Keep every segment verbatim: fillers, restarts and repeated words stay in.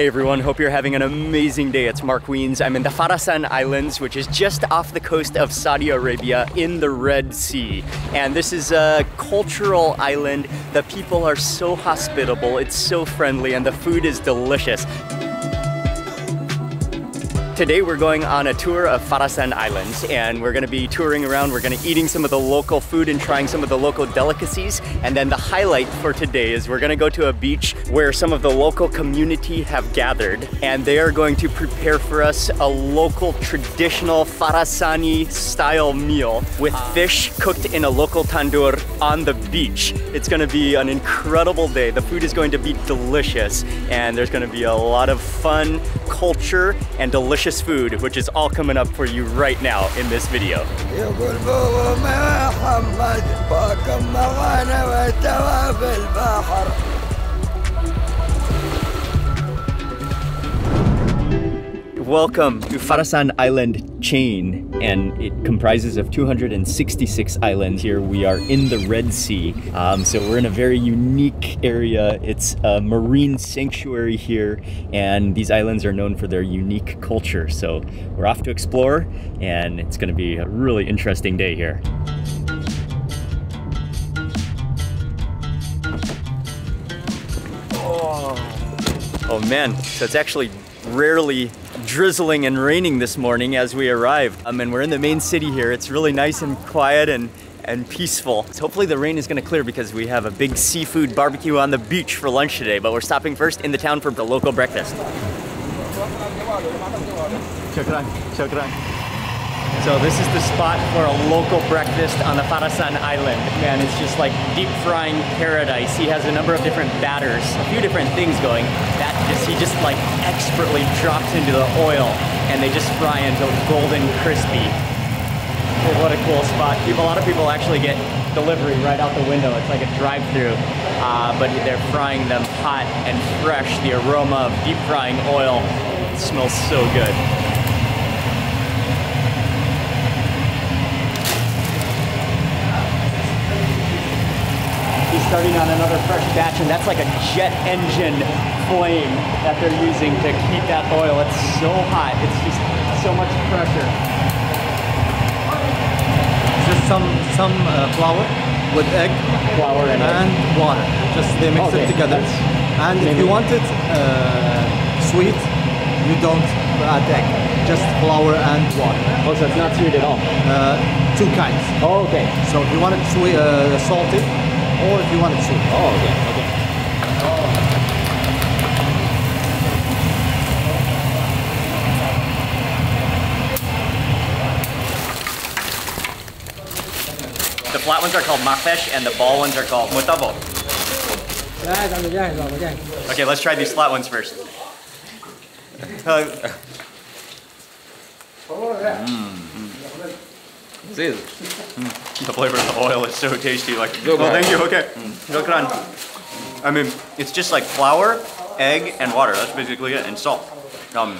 Hey everyone, hope you're having an amazing day. It's Mark Wiens. I'm in the Farasan Islands, which is just off the coast of Saudi Arabia in the Red Sea. And this is a cultural island. The people are so hospitable, it's so friendly, and the food is delicious. Today we're going on a tour of Farasan Islands, and we're going to be touring around. We're going to be eating some of the local food and trying some of the local delicacies. And then the highlight for today is we're going to go to a beach where some of the local community have gathered, and they are going to prepare for us a local traditional Farasani style meal with fish cooked in a local tandoor on the beach. It's going to be an incredible day. The food is going to be delicious, and there's going to be a lot of fun, culture, and delicious food, which is all coming up for you right now in this video. Welcome to Farasan Island chain, and it comprises of two hundred sixty-six islands. Here we are in the Red Sea, um, so we're in a very unique area. It's a marine sanctuary here, and these islands are known for their unique culture. So we're off to explore, and it's going to be a really interesting day here. Oh, oh man, so it's actually rarely drizzling and raining this morning as we arrived. Um, and we're in the main city here. It's really nice and quiet and, and peaceful. So hopefully the rain is gonna clear because we have a big seafood barbecue on the beach for lunch today, but we're stopping first in the town for the local breakfast. So this is the spot for a local breakfast on the Farasan Island. Man, it's just like deep frying paradise. He has a number of different batters, a few different things going. That just, he just like expertly drops into the oil and they just fry until golden crispy. Well, what a cool spot. People, a lot of people actually get delivery right out the window. It's like a drive-through, uh, but they're frying them hot and fresh. The aroma of deep frying oil, it smells so good. Starting on another fresh batch, and that's like a jet engine flame that they're using to heat that oil. It's so hot, it's just so much pressure. Just some some uh, flour with egg, flour and, and egg. water. Just they mix okay. it together. That's and if you want it uh, sweet, you don't add egg. Just flour and water. Oh, so it's not sweet at all. Uh, two kinds. Oh, okay. So if you want it sweet, uh, salted. Or if you want it sweet. Oh, okay, okay. The flat ones are called mafesh and the ball ones are called mutabo. Okay, let's try these flat ones first. mm. Mm. The flavor of the oil is so tasty. Like, oh, thank you. Okay, mm. I mean, it's just like flour, egg, and water. That's basically it, and salt. Um,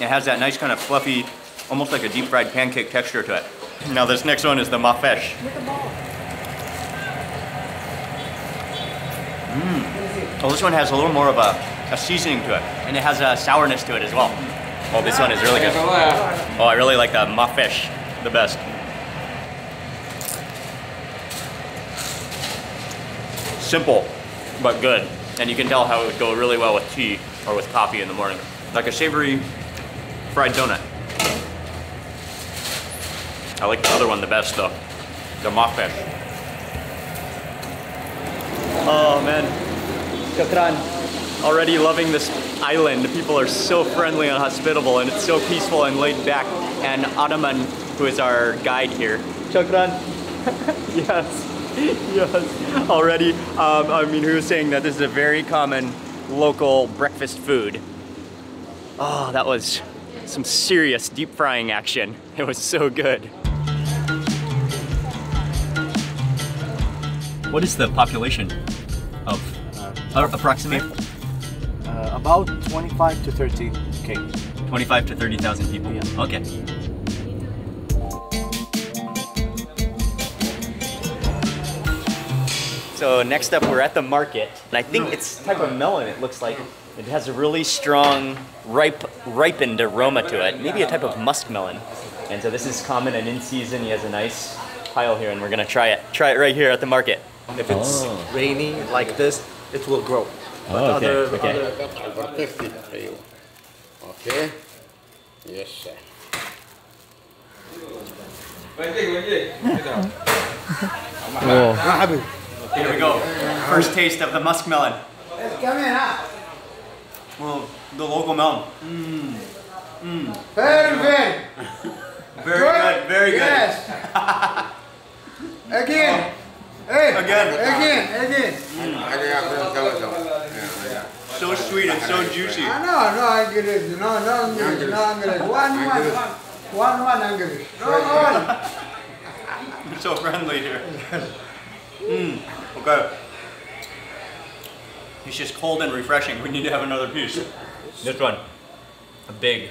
it has that nice kind of fluffy, almost like a deep fried pancake texture to it. Now, this next one is the mafesh. Mm. Well, this one has a little more of a, a seasoning to it, and it has a sourness to it as well. Oh, this one is really good. Oh, I really like the mafesh the best. Simple, but good. And you can tell how it would go really well with tea or with coffee in the morning. Like a savory fried donut. I like the other one the best though, the mafesh. Oh man, Shukran. Already loving this island. The people are so friendly and hospitable, and it's so peaceful and laid back. And Ottoman, who is our guide here. Shukran. Yes. Yes, already. Um, I mean, he was saying that this is a very common local breakfast food. Oh, that was some serious deep frying action. It was so good. What is the population of uh, approximately? Uh, about twenty-five to thirty K. twenty-five to thirty thousand people. Yeah. Okay. So next up, we're at the market, and I think no. it's a type of melon, it looks like. It has a really strong, ripe, ripened aroma to it, maybe a type of muskmelon. And so this is common and in season. He has a nice pile here, and we're gonna try it. Try it right here at the market. If it's oh. rainy like this, it will grow. But oh, okay. Other, okay. Other... okay. Yes, sir. Whoa. Here we go. First taste of the muskmelon. It's coming up. Well, the local melon. Mmm. Mmm. Very good. Very good. good. Very yes. good. Again. Oh. Hey. Again. Again. Again. Mm. So sweet and so juicy. I know. No, I get it. No, no, no, no, I'm gonna. One, one, one, one. I'm gonna. No, one. So friendly here. Mmm. Okay. It's just cold and refreshing. We need to have another piece. This one, a big,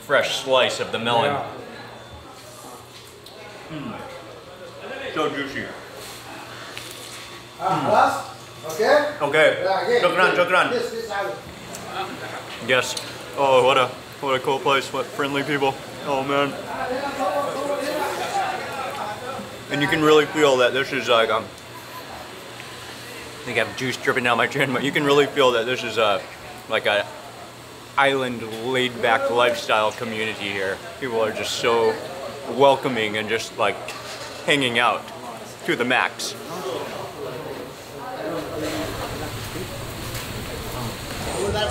fresh slice of the melon. Yeah. Mm. So juicy. Mm. Okay. Okay. Shukran, shukran. Yes. Oh, what a what a cool place. What friendly people. Oh man. And you can really feel that this is like um. I think I have juice dripping down my chin, but you can really feel that this is a like a island laid-back lifestyle community here. People are just so welcoming and just like hanging out to the max.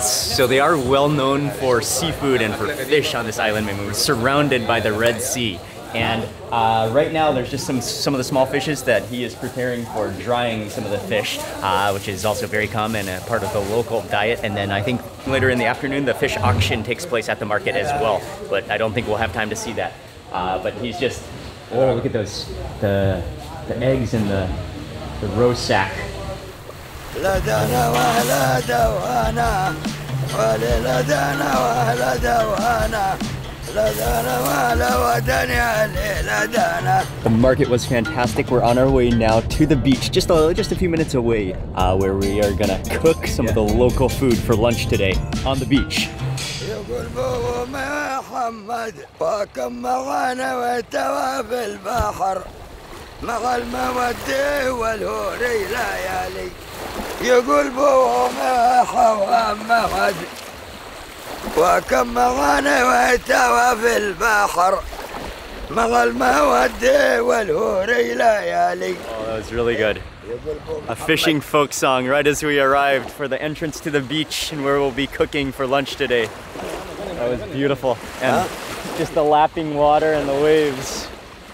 So they are well known for seafood and for fish on this island. We're surrounded by the Red Sea. And uh, right now there's just some some of the small fishes that he is preparing for drying some of the fish, uh, which is also very common and part of the local diet. And then I think later in the afternoon the fish auction takes place at the market as well. But I don't think we'll have time to see that. Uh, but he's just, oh, look at those, the, the eggs and the, the roast sack. The market was fantastic. We're on our way now to the beach, just a, just a few minutes away, uh, where we are gonna cook some yeah. of the local food for lunch today on the beach. وكم مغاني وهتوى في البحر مغى المودي والهوري ليالي. Oh, that was really good. A fishing folk song right as we arrived for the entrance to the beach and where we'll be cooking for lunch today. That was beautiful. And just the lapping water and the waves.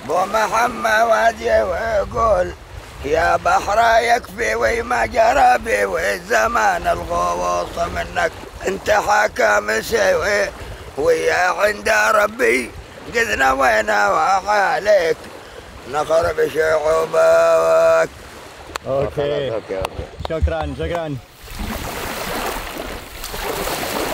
بومحمد يقول يا بحر يكفي وما جرى به والزمان الغواص منك انت حاكم سوي ويا عند ربي قذنا وينا وحالك نخرب شعوبك. Okay. Shukran, shukran.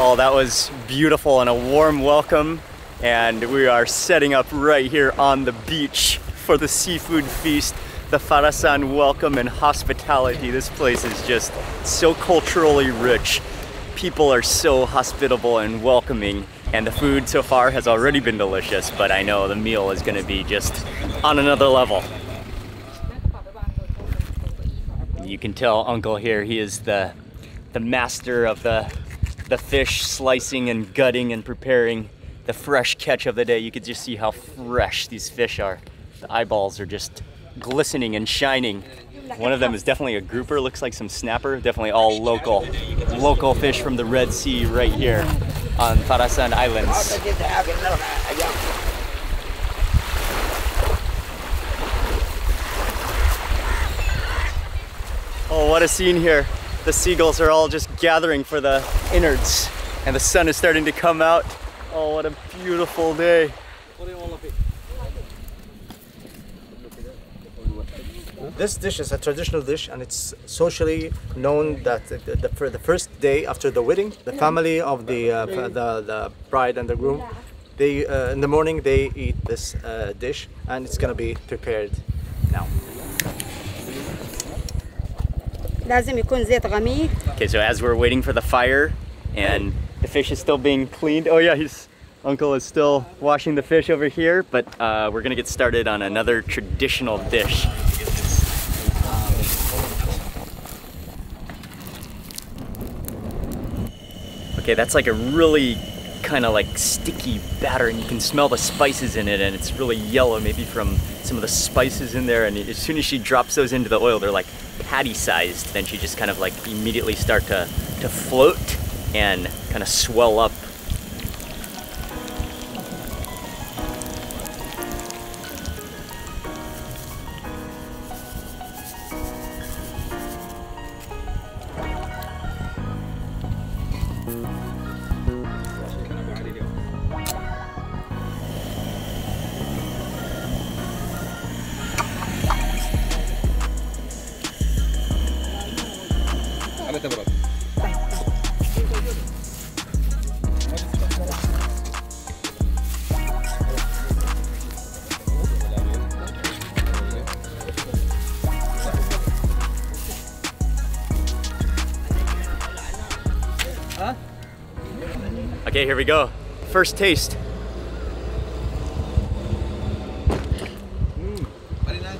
Oh, that was beautiful and a warm welcome. And we are setting up right here on the beach for the seafood feast. The Farasan welcome and hospitality. This place is just so culturally rich. People are so hospitable and welcoming, and the food so far has already been delicious, but I know the meal is gonna be just on another level. You can tell Uncle here, he is the, the master of the, the fish slicing and gutting and preparing the fresh catch of the day. You can just see how fresh these fish are. The eyeballs are just glistening and shining. One of them is definitely a grouper, looks like some snapper, definitely all local. Local fish from the Red Sea right here on Farasan Islands. Oh, what a scene here. The seagulls are all just gathering for the innards and the sun is starting to come out. Oh, what a beautiful day. This dish is a traditional dish and it's socially known that the, the, for the first day after the wedding, the family of the, uh, the, the bride and the groom, they, uh, in the morning they eat this uh, dish and it's going to be prepared now. Okay, so as we're waiting for the fire and the fish is still being cleaned. Oh yeah, his uncle is still washing the fish over here, but uh, we're gonna get started on another traditional dish. Okay, that's like a really kind of like sticky batter, and you can smell the spices in it, and it's really yellow, maybe from some of the spices in there. And as soon as she drops those into the oil, they're like patty-sized. Then she just kind of like immediately start to, to float and kind of swell up. Okay, here we go. First taste. Mm, very nice.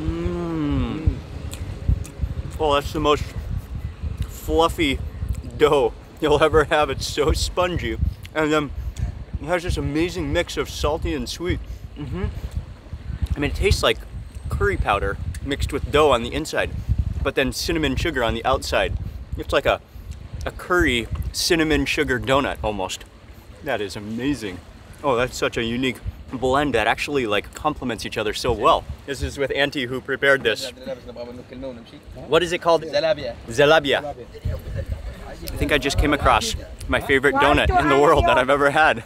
Mm. Oh, that's the most fluffy dough you'll ever have. It's so spongy, and then it has this amazing mix of salty and sweet. Mm-hmm. I mean, it tastes like curry powder mixed with dough on the inside, but then cinnamon sugar on the outside. It's like a a curry cinnamon sugar donut almost. That is amazing. Oh, that's such a unique blend that actually like complements each other so well. This is with Auntie who prepared this. What is it called? Zalabia. Zalabia. I think I just came across my favorite donut in the world that I've ever had.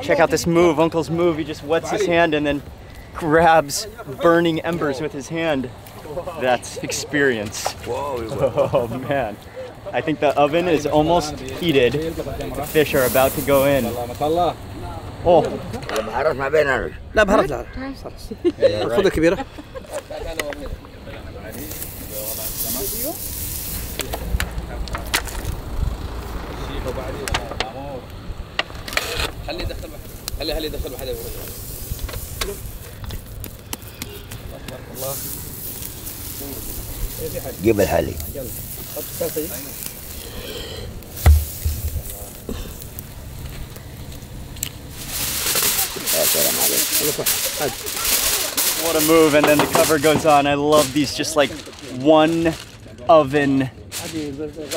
Check out this move, Uncle's move. He just wets his hand and then grabs burning embers with his hand. That's experience. Oh man. I think the oven is almost heated. The fish are about to go in. Oh. جيب الحالي. What a move, and then the cover goes on. I love these, just like one oven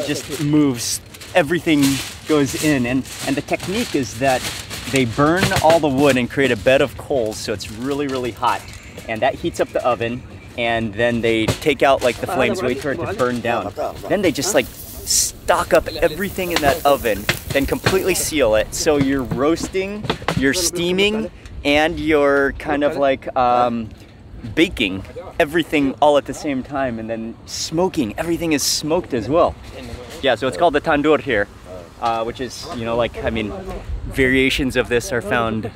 just moves. Everything goes in, and, and the technique is that they burn all the wood and create a bed of coals, so it's really, really hot. And that heats up the oven, and then they take out like the flames, wait for it to burn down. Then they just like stock up everything in that oven, then completely seal it. So you're roasting, you're steaming, and you're kind of like um, baking everything all at the same time, and then smoking. Everything is smoked as well. Yeah, so it's called the tandoor here, uh, which is, you know, like, I mean, variations of this are found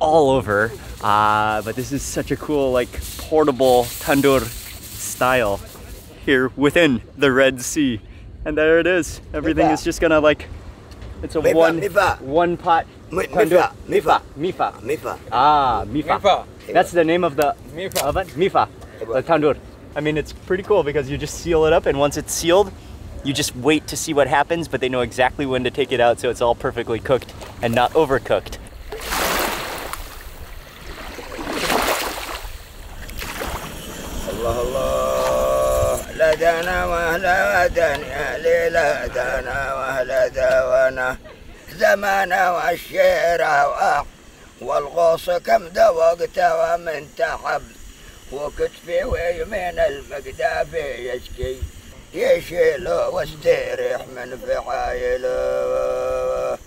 all over, uh, but this is such a cool, like, portable tandoor style here within the Red Sea. And there it is. Everything is just gonna, like, it's a one, one pot. Mipa, Mipa, Mipa, Mipa. Ah, Mipa. That's the name of the oven. Mipa, the tandoor. I mean, it's pretty cool because you just seal it up, and once it's sealed, you just wait to see what happens, but they know exactly when to take it out, so it's all perfectly cooked and not overcooked. Allah, Allah, la dana wa la dana, la dana wa la dana. زمانا والشيرة وأق والغوص كم دوقته ومن تحب وكتفي ويمين المقدافي يشكي يشيله واستريح من فعايله.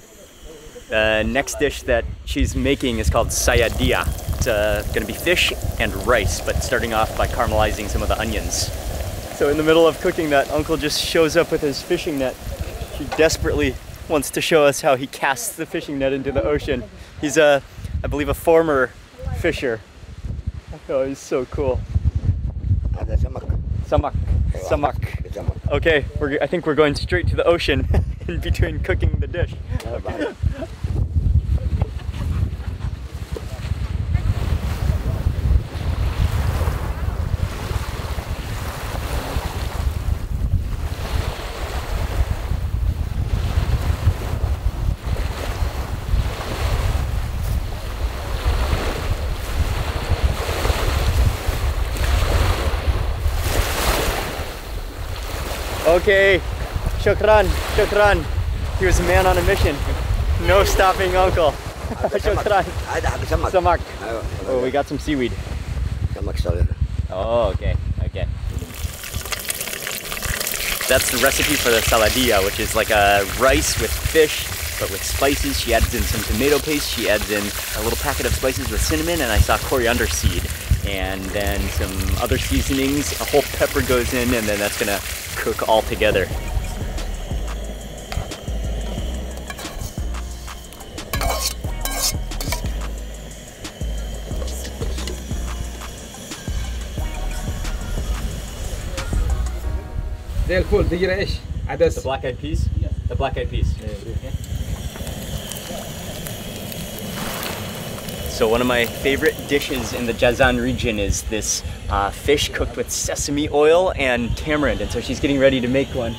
The next dish that she's making is called Sayadiyeh. It's uh, going to be fish and rice, but starting off by caramelizing some of the onions. So in the middle of cooking that, Uncle just shows up with his fishing net. She desperately wants to show us how he casts the fishing net into the ocean. He's a, I believe, a former fisher. Oh, he's so cool. Samak. Samak. Samak. Okay, we're, I think we're going straight to the ocean. in between cooking the dish. Okay. Okay, shukran, shukran. He was a man on a mission. No stopping uncle. Shukran. Samak. Oh, we got some seaweed. Oh, okay, okay. That's the recipe for the Saladiyeh, which is like a rice with fish, but with spices. She adds in some tomato paste. She adds in a little packet of spices with cinnamon, and I saw coriander seed. And then some other seasonings. A whole pepper goes in, and then that's gonna cook all together. The black-eyed peas? Yeah. The black-eyed peas. Yeah. Okay. So one of my favorite dishes in the Jazan region is this uh, fish cooked with sesame oil and tamarind, and so she's getting ready to make one.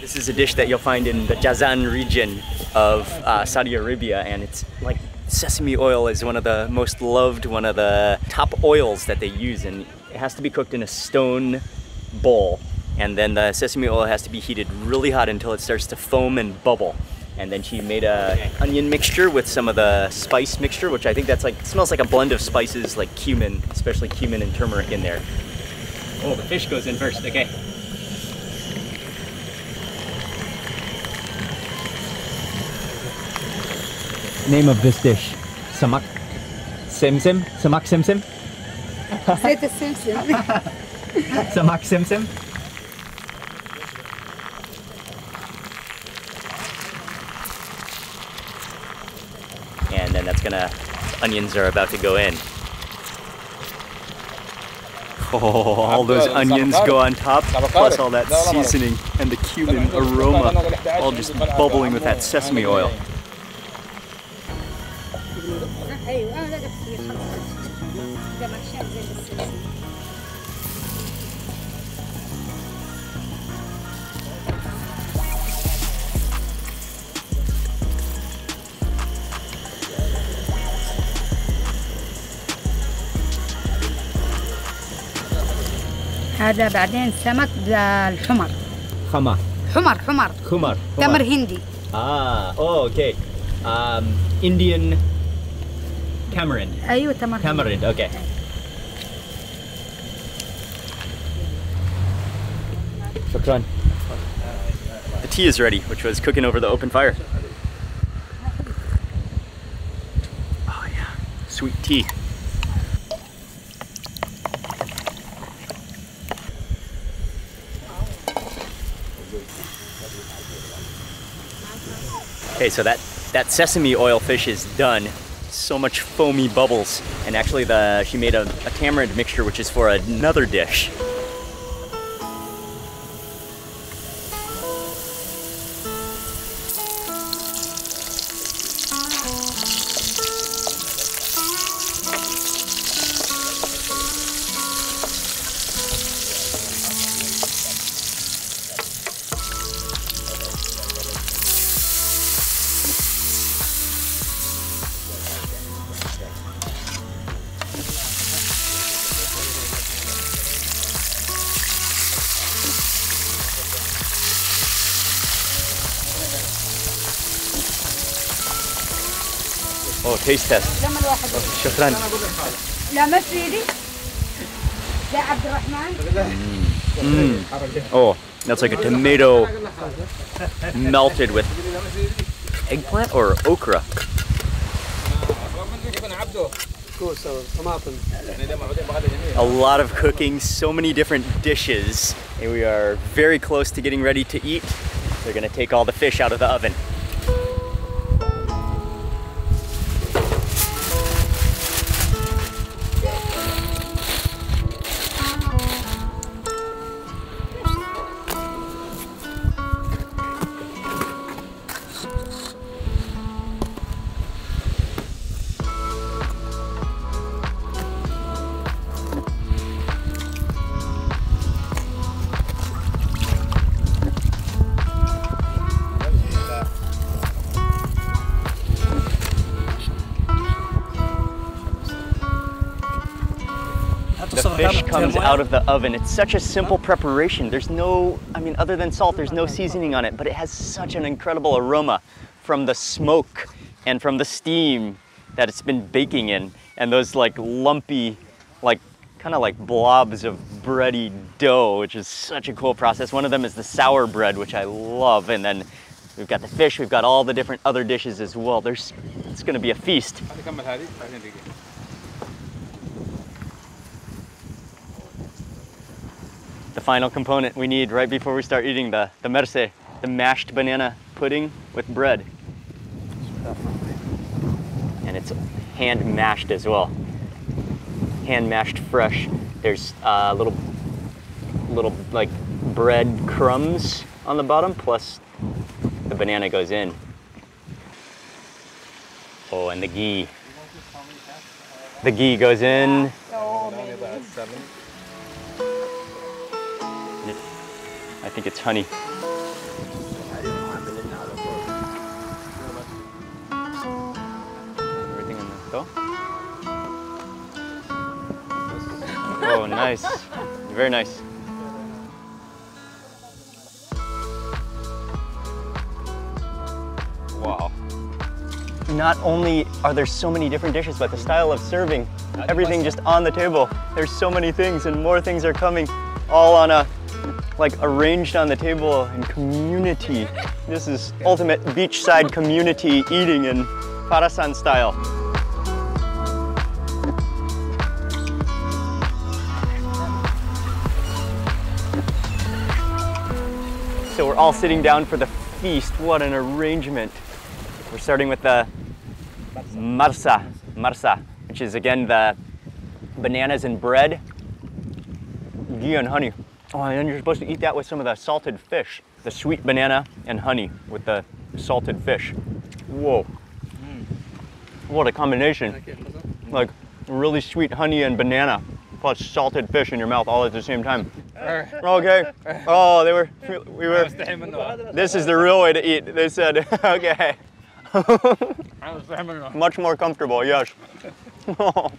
This is a dish that you'll find in the Jazan region of uh, Saudi Arabia, and it's like sesame oil is one of the most loved, one of the top oils that they use, and it has to be cooked in a stone bowl, and then the sesame oil has to be heated really hot until it starts to foam and bubble. And then she made a onion mixture with some of the spice mixture, which I think that's like, smells like a blend of spices like cumin, especially cumin and turmeric in there. Oh, the fish goes in first, okay. Name of this dish, Samak Simsim? Samak Simsim? Samak Simsim? That's gonna, onions are about to go in. Oh, all those onions go on top, plus all that seasoning and the cumin aroma, all just bubbling with that sesame oil. هذا بعدين سمك بالحمر حمر حمر حمر حمر تمر هندي اه اوه اوكي ام انديان تامريند ايوه تمر تامريند اوكي شكرا. The tea is ready, which was cooking over the open fire. Oh yeah, sweet tea. Okay, so that, that sesame oil fish is done. So much foamy bubbles. And actually the, she made a, a tamarind mixture, which is for another dish. Oh, taste test. Shukran. Mm. Oh, that's like a tomato melted with eggplant or okra. A lot of cooking, so many different dishes, and we are very close to getting ready to eat. They're gonna take all the fish out of the oven. fish comes out of the oven. It's such a simple preparation. There's no, I mean, other than salt, there's no seasoning on it, but it has such an incredible aroma from the smoke and from the steam that it's been baking in, and those like lumpy, like kind of like blobs of bready dough, which is such a cool process. One of them is the sour bread, which I love, and then we've got the fish, we've got all the different other dishes as well. There's, it's gonna be a feast. The final component we need right before we start eating the, the merse, the mashed banana pudding with bread. And it's hand mashed as well. Hand mashed fresh. There's uh, little, little like bread crumbs on the bottom, plus the banana goes in. Oh, and the ghee. The ghee goes in. Oh, I think it's honey. Everything in the dough. Oh, nice. Very nice. Wow. Not only are there so many different dishes, but the style of serving, everything just on the table. There's so many things, and more things are coming, all on a, like arranged on the table in community. This is ultimate beachside community eating in Farasan style. So we're all sitting down for the feast. What an arrangement. We're starting with the Marsa, Marsa, which is again the bananas and bread, ghee and honey. Oh, and then you're supposed to eat that with some of the salted fish. The sweet banana and honey with the salted fish. Whoa. Mm. What a combination. Like really sweet honey and banana plus salted fish in your mouth all at the same time. Okay. Oh, they were, we were, this is the real way to eat. They said, okay. Much more comfortable, yes. Oh,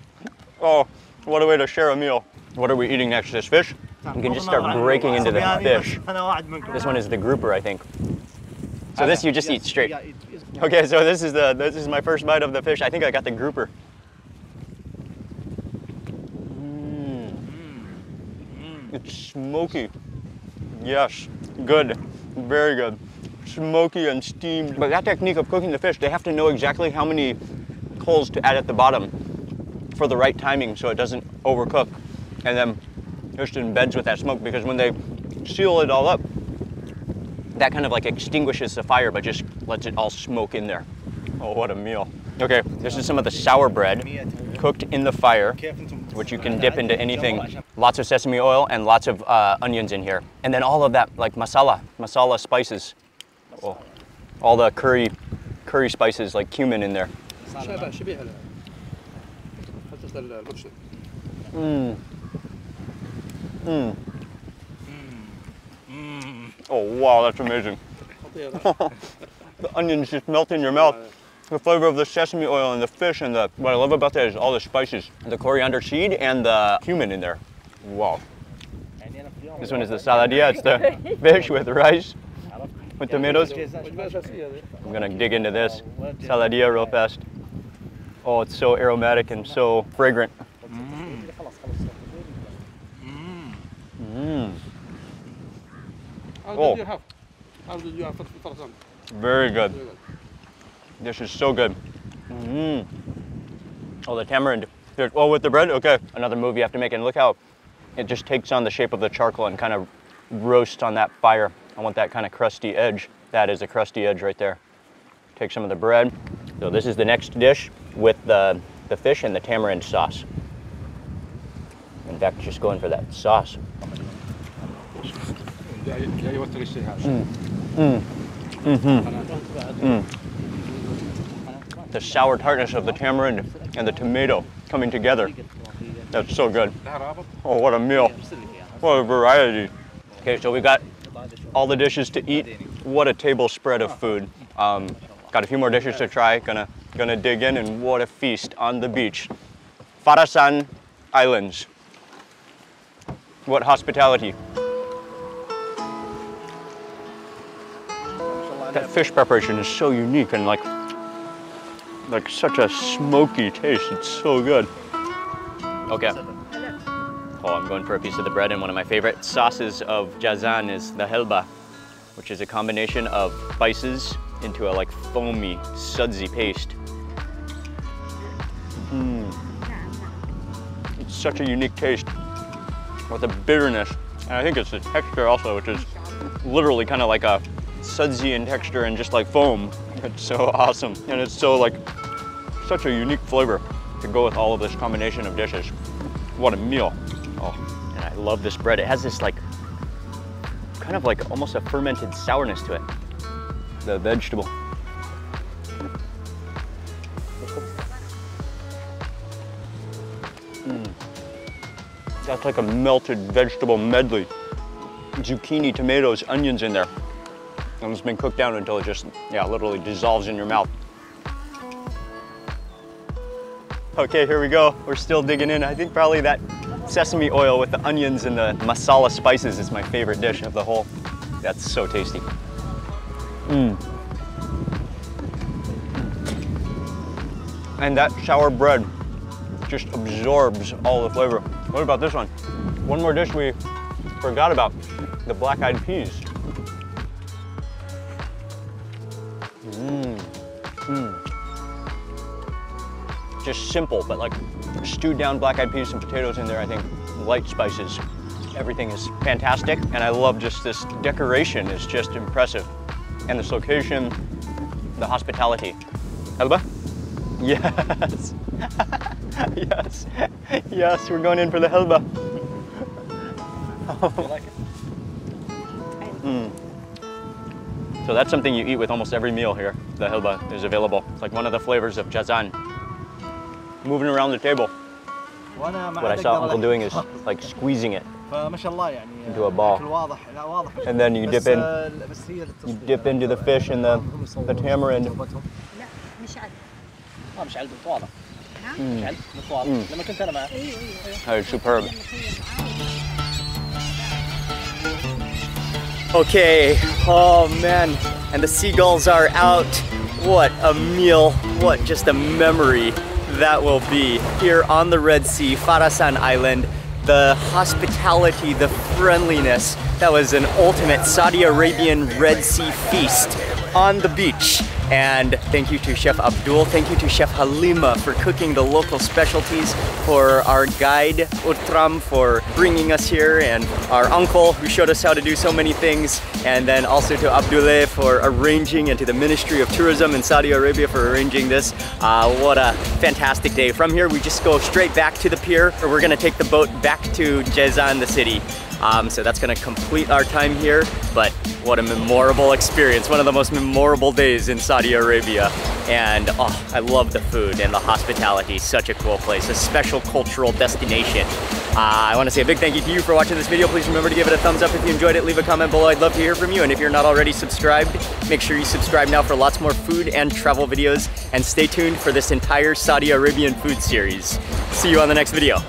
oh, what a way to share a meal. What are we eating next? This fish? You can just start breaking into the fish. This one is the grouper, I think. So this you just eat straight. Okay, so this is the this is my first bite of the fish. I think I got the grouper. Mm. It's smoky. Yes, good, very good. Smoky and steamed. But that technique of cooking the fish, they have to know exactly how many coals to add at the bottom for the right timing, so it doesn't overcook, and then just embeds with that smoke, because when they seal it all up, that kind of like extinguishes the fire, but just lets it all smoke in there. Oh, what a meal. Okay, this is some of the sour bread cooked in the fire, which you can dip into anything. Lots of sesame oil and lots of uh, onions in here. And then all of that, like masala, masala spices. Oh, all the curry, curry spices, like cumin in there. Mm. Mm. Mm. Oh wow, that's amazing. The onions just melt in your mouth. The flavor of the sesame oil and the fish, and the, what I love about that is all the spices. The coriander seed and the cumin in there. Wow. This one is the Saladiyeh. It's the fish with rice, with tomatoes. I'm gonna dig into this Saladiyeh real fast. Oh, it's so aromatic and so fragrant. Mm. How did oh. you have? How did you have Farasan? Very good. This is so good. Mm. Oh, the tamarind. Oh, with the bread? Okay. Another move you have to make, and look how it just takes on the shape of the charcoal and kind of roasts on that fire. I want that kind of crusty edge. That is a crusty edge right there. Take some of the bread. So this is the next dish with the, the fish and the tamarind sauce. In fact, just going for that sauce. Mm. Mm. Mm-hmm. Mm. The sour tartness of the tamarind and the tomato coming together. That's so good. Oh, what a meal. What a variety. Okay, so we've got all the dishes to eat. What a table spread of food. Um, got a few more dishes to try. Gonna, gonna dig in, and what a feast on the beach. Farasan Islands. What hospitality. That fish preparation is so unique and like, like such a smoky taste. It's so good. Okay. Oh, I'm going for a piece of the bread, and one of my favorite sauces of Jazan is the helba, which is a combination of spices into a like foamy, sudsy paste. Mm. It's such a unique taste with a bitterness, and I think it's the texture also, which is literally kind of like a sudsy in texture and just like foam. It's so awesome, and it's so like such a unique flavor to go with all of this combination of dishes. What a meal. Oh, and I love this bread. It has this like kind of like almost a fermented sourness to it. The vegetable. Mm. That's like a melted vegetable medley. Zucchini, tomatoes, onions in there. And it's been cooked down until it just, yeah, literally dissolves in your mouth. Okay, here we go. We're still digging in. I think probably that sesame oil with the onions and the masala spices is my favorite dish of the whole. That's so tasty. Mmm. And that sour bread just absorbs all the flavor. What about this one? One more dish we forgot about, the black-eyed peas. Mmm. Mmm. Just simple, but like stewed down black-eyed peas and potatoes in there, I think, light spices. Everything is fantastic, and I love just this decoration is just impressive. And this location, the hospitality. Helba? Yes. Yes. Yes, we're going in for the helba. Oh. You like it? Mm. So that's something you eat with almost every meal here. The helba is available. It's like one of the flavors of Jazan. Moving around the table. What I saw Uncle doing is like squeezing it into a ball, and then you dip in. You dip into the fish and the the tamarind. Mm. Mm. That is superb. Okay. Oh man, and the seagulls are out. What a meal! What just a memory that will be here on the Red Sea, Farasan Island. The hospitality, the friendliness. That was an ultimate Saudi Arabian Red Sea feast on the beach. And thank you to Chef Abdul, thank you to Chef Halima for cooking the local specialties, for our guide Utram for bringing us here, and our uncle who showed us how to do so many things, and then also to Abdullah for arranging, and to the Ministry of Tourism in Saudi Arabia for arranging this. Uh, what a fantastic day. From here we just go straight back to the pier, or we're gonna take the boat back to Jazan, the city. Um, so that's gonna complete our time here, but what a memorable experience. One of the most memorable days in Saudi Arabia. And oh, I love the food and the hospitality. Such a cool place, a special cultural destination. Uh, I wanna say a big thank you to you for watching this video. Please remember to give it a thumbs up if you enjoyed it. Leave a comment below, I'd love to hear from you. And if you're not already subscribed, make sure you subscribe now for lots more food and travel videos. And stay tuned for this entire Saudi Arabian food series. See you on the next video.